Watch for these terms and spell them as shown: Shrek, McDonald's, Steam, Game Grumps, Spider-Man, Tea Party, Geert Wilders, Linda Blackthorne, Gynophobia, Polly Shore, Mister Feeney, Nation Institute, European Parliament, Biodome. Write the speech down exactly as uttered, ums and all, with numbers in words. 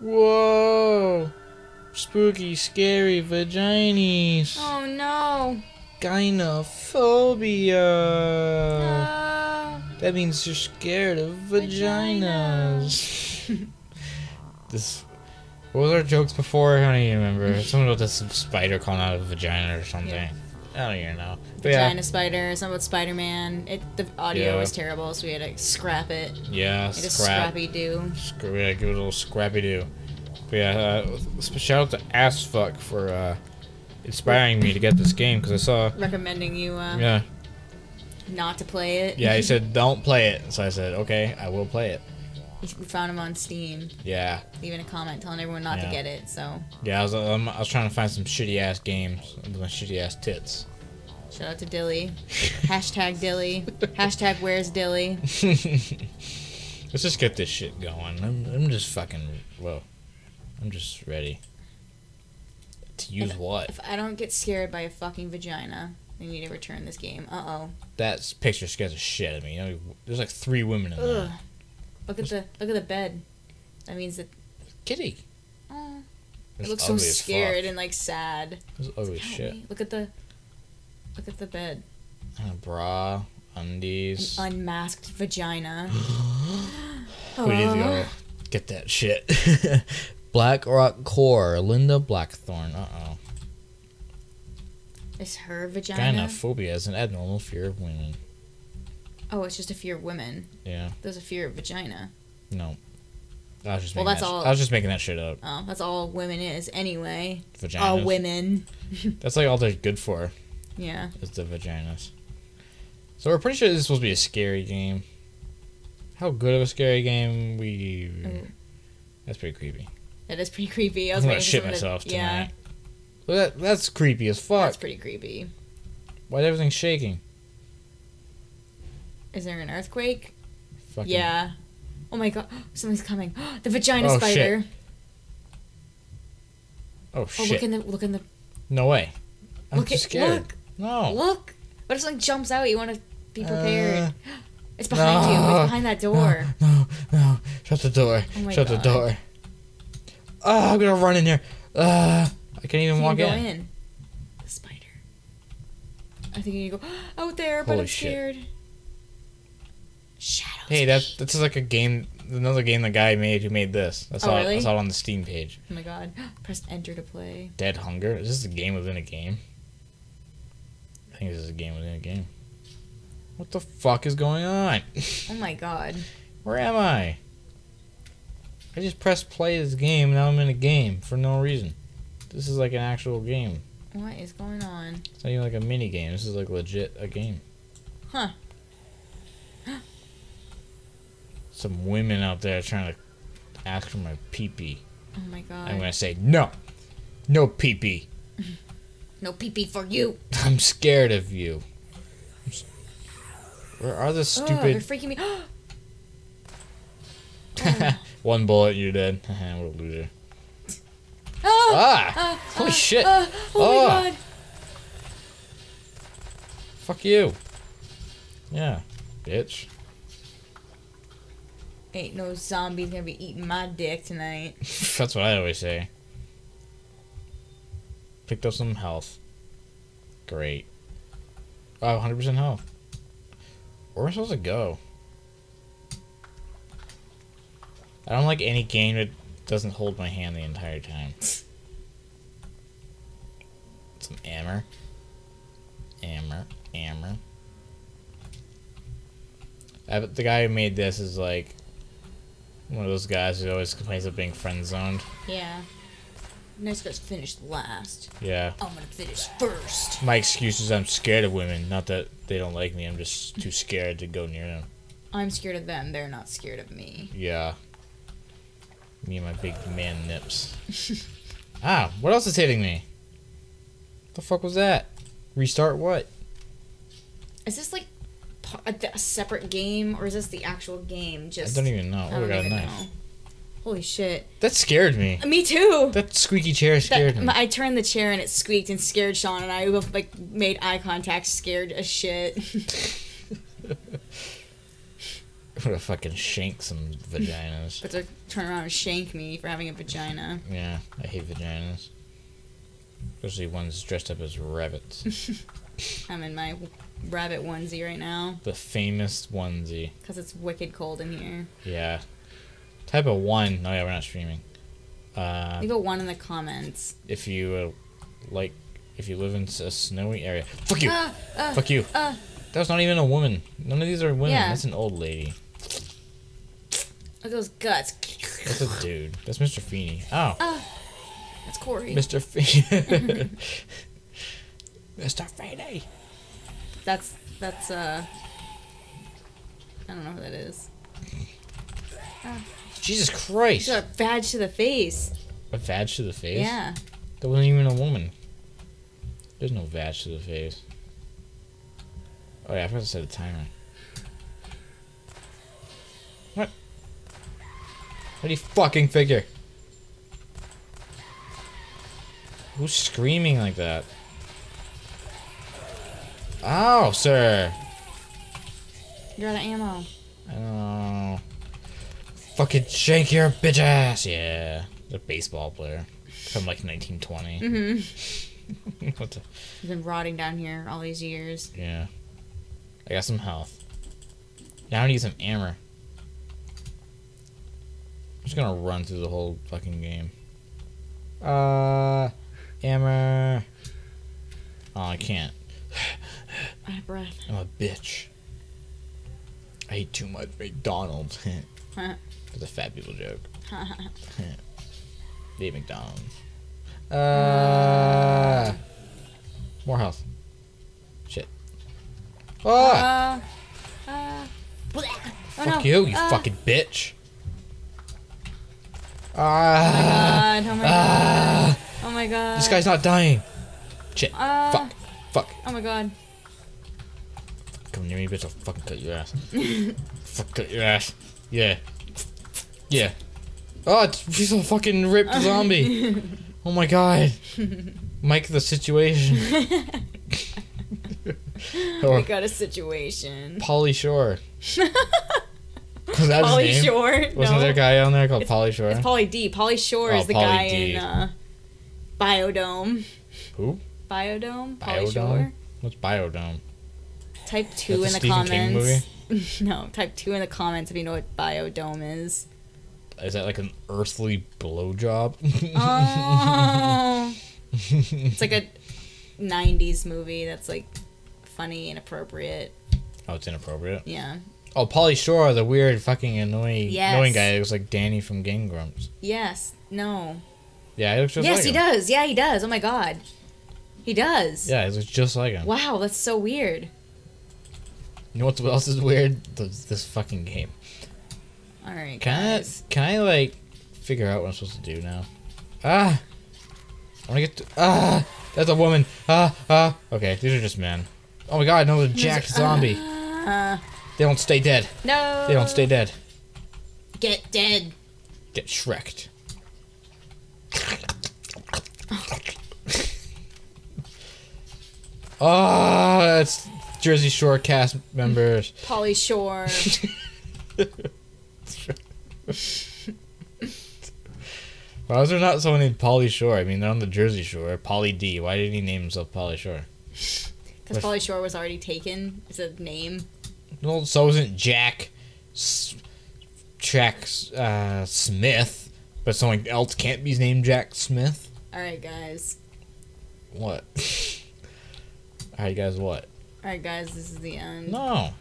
Whoa! Spooky, scary vaginas. Oh no! Gynophobia. No. That means you're scared of vaginas. vaginas. This. What was our jokes before? I don't even remember. Someone about this spider calling out a vagina or something. Yeah. I don't even know. But vagina yeah. spider. Something about Spider-Man. It the audio yeah. was terrible, so we had to scrap it. Yeah, we had scrap. Scrappy do. Sc yeah, give it a little scrappy do. But yeah, uh, shout out to Assfuck for uh, inspiring me to get this game because I saw recommending you. Uh, yeah. Not to play it. Yeah, he said don't play it, so I said okay, I will play it. We found him on Steam. Yeah. Leaving a comment telling everyone not yeah. to get it, so. Yeah, I was, um, I was trying to find some shitty-ass games with my shitty-ass tits. Shout out to Dilly. Hashtag Dilly. Hashtag where's Dilly. Let's just get this shit going. I'm, I'm just fucking, whoa. I'm just ready. To use if, what? If I don't get scared by a fucking vagina, I need to return this game. Uh-oh. That picture scares the shit out of me. You know, there's like three women in Ugh. there. Look at the look at the bed. That means that kitty. Uh, it looks so scared and like sad. This is ugly shit. Look at the look at the bed. And a bra, undies. An unmasked vagina. We need to go get that shit. Black Rock Core, Linda Blackthorne. Uh oh. Is her vagina? Gynophobia is an abnormal fear of women. Oh, it's just a fear of women. Yeah. There's a fear of vagina. No. I was just well, that's that all. I was just making that shit up. Oh, that's all women is anyway. Vaginas. All women. That's like all they're good for. Yeah. Is the vaginas. So we're pretty sure this is supposed to be a scary game. How good of a scary game we? Mm. That's pretty creepy. That is pretty creepy. I was I'm gonna shit myself to... tonight. Yeah. That that's creepy as fuck. That's pretty creepy. Why is everything shaking? Is there an earthquake? Fucking yeah. Oh my god. Something's coming. The vagina oh, spider. Shit. Oh shit. Oh, look in the... Look in the... No way. I'm look at, scared. Look. No. Look. What if something jumps out? You want to be prepared. Uh, it's behind no, you. It's behind that door. No, no, no. Shut the door. Oh my Shut god. the door. Oh, I'm going to run in there. Uh, I can't even you walk can go in. in. The spider. I think you need to go out there, but Holy I'm scared. Shit. Shadows hey, that this is like a game, another game the guy made who made this. That's oh, all. Really? That's all on the Steam page. Oh my god! Press enter to play. Dead Hunger. Is this a game within a game? I think this is a game within a game. What the fuck is going on? Oh my god! Where am I? I just pressed play this game. Now I'm in a game for no reason. This is like an actual game. What is going on? It's not even like a mini game. This is like legit a game. Huh. Some women out there trying to ask for my pee-pee. Oh my god. I'm gonna say, no! No pee-pee! No pee-pee for you! I'm scared of you. Where are the stupid... Oh, they're freaking me... oh. One bullet, you're dead. What a loser. Oh, ah! Ah! Holy ah, shit! Ah, oh, oh my god! Fuck you. Yeah, bitch. Ain't no zombies gonna be eating my dick tonight. That's what I always say. Picked up some health. Great. Oh, one hundred percent health. Where am I supposed to go? I don't like any game that doesn't hold my hand the entire time. Some ammo. Ammo. Ammo. The guy who made this is like... one of those guys who always complains about being friend-zoned. Yeah. Nice guy's finished last. Yeah. I'm gonna finish first. My excuse is I'm scared of women. Not that they don't like me. I'm just too scared to go near them. I'm scared of them. They're not scared of me. Yeah. Me and my big man nips. Ah, what else is hitting me? What the fuck was that? Restart what? Is this like... A, a separate game, or is this the actual game? Just I don't even know. Oh, we got a knife. Know. Holy shit! That scared me. Me too. That squeaky chair scared that, me. I turned the chair and it squeaked and scared Sean and I. We both like made eye contact, scared as shit. I'm gonna fucking shank some vaginas. But to turn around and shank me for having a vagina. Yeah, I hate vaginas. Especially ones dressed up as rabbits. I'm in my rabbit onesie right now. The famous onesie. Because it's wicked cold in here. Yeah. Type a one. No, yeah, we're not streaming. Uh, Leave a one in the comments. If you, uh, like, if you live in a snowy area. Fuck you! Uh, uh, Fuck you! Uh, That was not even a woman. None of these are women. Yeah. That's an old lady. Look at those guts. That's a dude. That's Mister Feeney. Oh. Uh, that's Corey. Mister Feeney. Mister Feeney. That's, that's, uh... I don't know who that is. Uh, Jesus Christ. A vag to the face. A vag to the face? Yeah. That wasn't even a woman. There's no vag to the face. Oh yeah, I forgot to set a timer. What? How do you fucking figure? Who's screaming like that? Oh, sir. You're out of ammo. I don't know. Fucking shake your bitch ass. Yeah. The baseball player. From like nineteen twenty. Mm-hmm. What the? He's been rotting down here all these years. Yeah. I got some health. Now I need some armor. I'm just gonna run through the whole fucking game. Uh, armor. Oh, I can't. I have breath. I'm a bitch. I eat too much McDonald's. That's a fat people joke. They eat McDonald's. Uh, uh. More health. Oh. Uh, uh, Fuck oh no. you, you uh, fucking bitch. Ah. Oh my god. Oh my, ah, god. Oh my god. This guy's not dying. Shit. Uh, Fuck. Fuck. Oh my god. Come near me, bitch. I'll fucking cut your ass. Fuck, cut your ass. Yeah. Yeah. Oh, he's a fucking ripped zombie. Oh my god. Mike the situation. Or we got a situation. Polly Shore. Polly Shore? No. Wasn't there a guy on there called it's, Polly Shore? It's Polly D. Polly Shore oh, is the Polly guy D. in uh, Biodome. Who? Biodome? Biodome? Polly Shore? What's Biodome? Type two in the Stephen comments. King movie? No, type two in the comments if you know what Biodome is. Is that like an earthly blowjob? Oh. It's like a nineties movie that's like funny, inappropriate. Oh, it's inappropriate? Yeah. Oh, Polly Shore, the weird, fucking annoying, yes. annoying guy. It was like Danny from Game Grumps. Yes. No. Yeah, he looks just yes, like him. Yes, he does. Yeah, he does. Oh my god. He does. Yeah, he looks just like him. Wow, that's so weird. You know what else is weird? This, this fucking game. Alright, guys. Can I, can I, like, figure out what I'm supposed to do now? Ah! I wanna get to. Ah! That's a woman! Ah! Ah! Okay, these are just men. Oh my god, no, the jacked zombie. Uh, they don't stay dead. No. They don't stay dead. Get dead. Get Shrek'd. Oh, that's Jersey Shore cast members. Polly Shore. Why was there not someone named Polly Shore? I mean, they're on the Jersey Shore. Polly D. Why did he name himself Polly Shore? Because Polly Shore was already taken. It's a name. Well, so isn't Jack... S Jack... Uh, Smith. But someone else can't be named Jack Smith? Alright, guys. What? Alright, guys, what? Alright, guys, this is the end. No.